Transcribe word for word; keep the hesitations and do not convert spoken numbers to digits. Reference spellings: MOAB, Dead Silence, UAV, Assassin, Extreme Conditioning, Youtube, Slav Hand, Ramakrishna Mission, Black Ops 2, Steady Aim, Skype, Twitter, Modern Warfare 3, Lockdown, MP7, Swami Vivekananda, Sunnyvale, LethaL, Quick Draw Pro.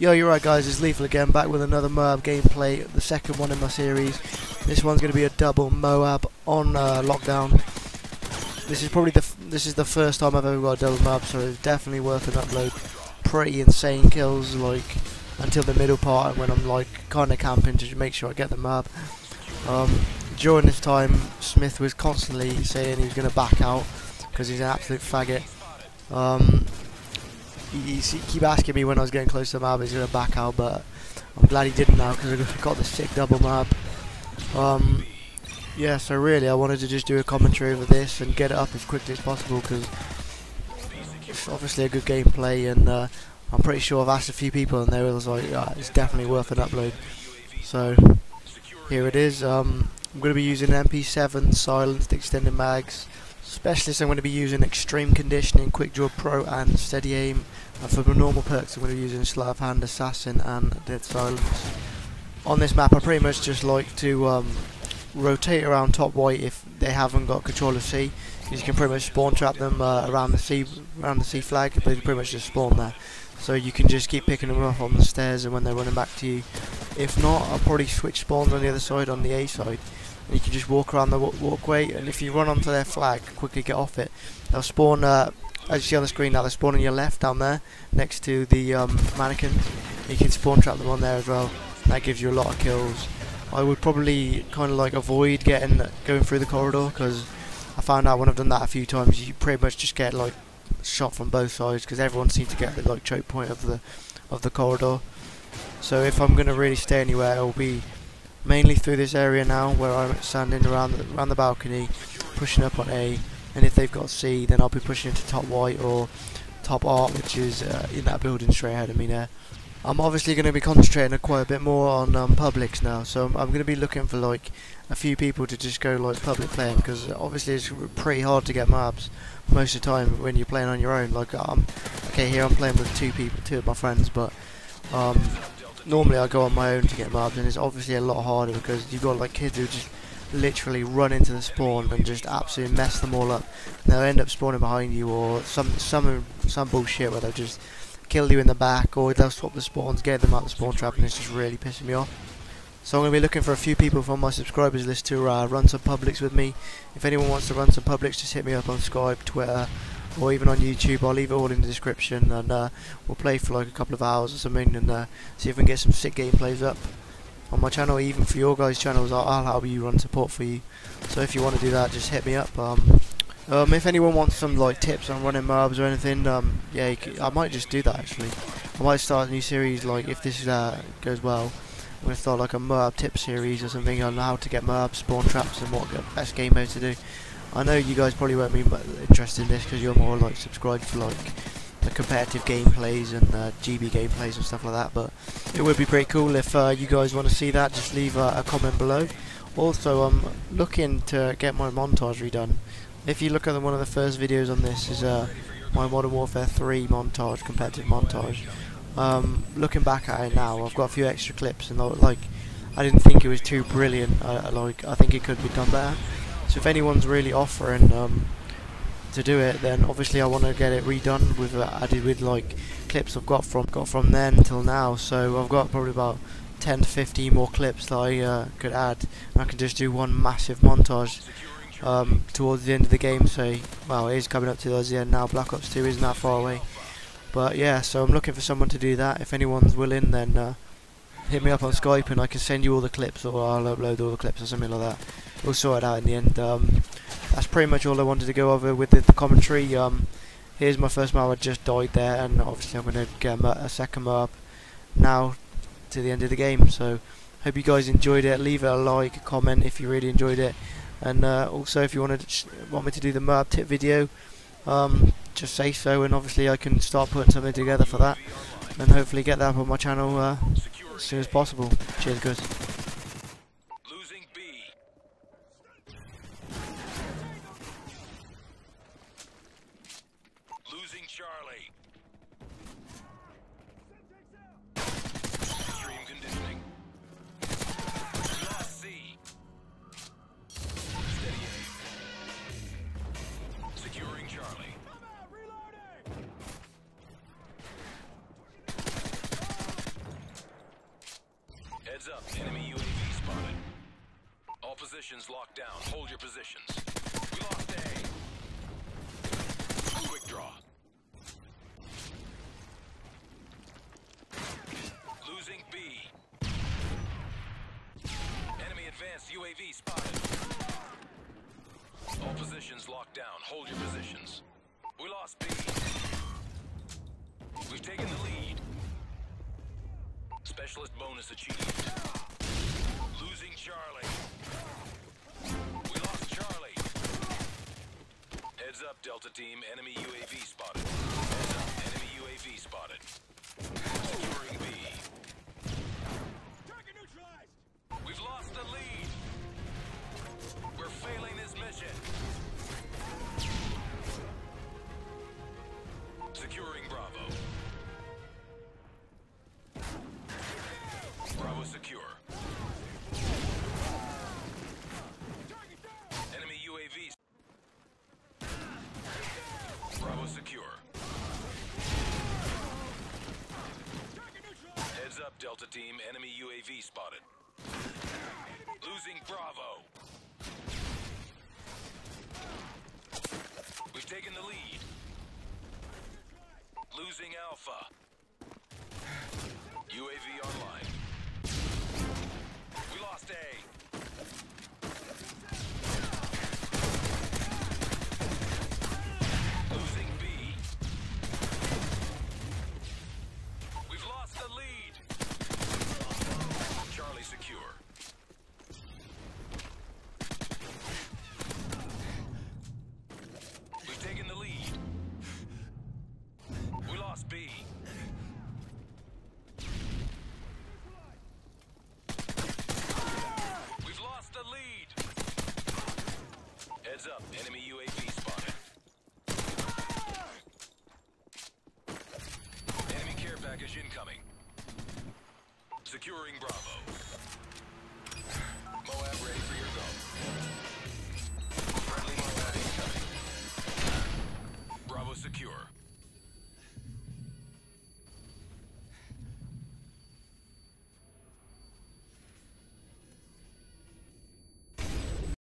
Yo, you're right guys, it's Lethal again, back with another MOAB gameplay, the second one in my series. This one's going to be a double MOAB on uh, Lockdown. This is probably the f this is the first time I've ever got a double MOAB, so it's definitely worth an upload. Pretty insane kills, like, until the middle part when I'm like kind of camping to make sure I get the MOAB. Um, during this time, Smith was constantly saying he was going to back out because he's an absolute faggot. Um, He keep asking me when I was getting close to the MOAB, he's going to back out, but I'm glad he didn't now because I got the sick double MOAB. Um, yeah, so really I wanted to just do a commentary over this and get it up as quickly as possible because it's obviously a good gameplay, and uh, I'm pretty sure I've asked a few people and they were like, yeah, it's definitely worth an upload. So here it is. Um, I'm going to be using M P seven, silenced, extended mags. Specialist, I'm going to be using Extreme Conditioning, Quick Draw Pro and Steady Aim. And for normal perks I'm going to be using Slav Hand, Assassin and Dead Silence. On this map I pretty much just like to um, rotate around top right if they haven't got control of C. You can pretty much spawn trap them uh, around the C around the C flag, they pretty much just spawn there. So you can just keep picking them up on the stairs and when they're running back to you. If not, I'll probably switch spawns on the other side, on the A side. You can just walk around the walkway, and if you run onto their flag, quickly get off it. They'll spawn, uh, as you see on the screen now, they're spawning on your left down there, next to the um, mannequins. You can spawn trap them on there as well. That gives you a lot of kills. I would probably kind of like avoid getting going through the corridor, because I found out when I've done that a few times, you pretty much just get like shot from both sides, because everyone seems to get the like choke point of the of the corridor. So if I'm going to really stay anywhere, it'll be mainly through this area now, where I'm standing around the, around the balcony, pushing up on A, and if they've got C, then I'll be pushing into top white or top art, which is uh, in that building straight ahead of me there. I'm obviously going to be concentrating quite a bit more on um, publics now, so I'm, I'm going to be looking for like a few people to just go like public playing, because obviously it's pretty hard to get mobs most of the time when you're playing on your own. Like I'm okay here, I'm playing with two people, two of my friends, but. Um, Normally I go on my own to get mobs, and it's obviously a lot harder because you've got like kids who just literally run into the spawn and just absolutely mess them all up. And they'll end up spawning behind you, or some some some bullshit where they'll just kill you in the back, or they'll swap the spawns, get them out the spawn trap, and it's just really pissing me off. So I'm going to be looking for a few people from my subscribers list to uh, run some publics with me. If anyone wants to run some publics, just hit me up on Skype, Twitter, or even on YouTube. I'll leave it all in the description, and uh, we'll play for like a couple of hours or something, and uh, see if we can get some sick gameplays up on my channel, even for your guys' channels. I'll, I'll help you run support for you, so if you want to do that, just hit me up. Um, um, if anyone wants some like tips on running mobs or anything, um, yeah, I might just do that actually. I might start a new series, like if this uh, goes well, I'm going to start like a MOAB tip series or something on how to get mobs, spawn traps, and what best game modes to do. I know you guys probably won't be interested in this because you're more like subscribed for like the competitive gameplays and uh, G B gameplays and stuff like that, but it would be pretty cool if uh, you guys want to see that. Just leave uh, a comment below. Also, I'm looking to get my montage redone. If you look at the, one of the first videos on this is uh, my Modern Warfare three montage, competitive montage. Um, looking back at it now, I've got a few extra clips, and like I didn't think it was too brilliant. I, like I think it could be done better. So if anyone's really offering um, to do it, then obviously I want to get it redone with uh, added with like clips I've got from got from then till now. So I've got probably about ten to fifteen more clips that I uh, could add, and I can just do one massive montage um, towards the end of the game. So well, it is coming up towards the end now. Black Ops two isn't that far away, but yeah. So I'm looking for someone to do that. If anyone's willing, then uh, hit me up on Skype, and I can send you all the clips, or I'll upload all the clips or something like that. We'll sort it out in the end. Um, that's pretty much all I wanted to go over with the, the commentary. Um, here's my first MOAB. I just died there, and obviously I'm going to get a, a second MOAB now to the end of the game. So hope you guys enjoyed it. Leave a like, a comment if you really enjoyed it, and uh, also if you want to want me to do the MOAB tip video, um, just say so, and obviously I can start putting something together for that, and hopefully get that up on my channel uh, as soon as possible. Cheers, guys. Charlie. Extreme conditioning. Lost C. Steady aim. Securing Charlie. Come out, reloading. Heads up, enemy U A V spotted. All positions locked down. Hold your positions. We lost A. Quick draw. Losing B. Enemy advanced U A V spotted. All positions locked down. Hold your positions. We lost B. We've taken the lead. Specialist bonus achieved. Losing Charlie. We lost Charlie. Heads up, Delta Team. Enemy U A V spotted. Heads up, enemy U A V spotted. Securing B. Target neutralized. We've lost the lead. We're failing this mission. Securing Bravo. Bravo secure. Enemy U A Vs. Bravo secure. Heads up, Delta Team. Enemy U A V spotted. Losing Bravo. We've taken the lead. Losing Alpha. U A V online. We lost A. Losing B. We've lost the lead. Charlie secure. We've taken the lead. We lost B. We've lost the lead. Heads up, enemy U A V spotted. Enemy care package incoming. Securing Bravo. MOAB ready for your